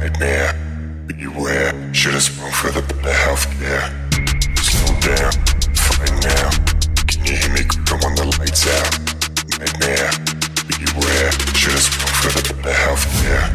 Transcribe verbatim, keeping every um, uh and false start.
a nightmare. But you wear, should have sprung for the better healthcare. Slow down, fine now. Can you hear me crying when the lights out? Nightmare, but you wear, should have sprung for the better healthcare.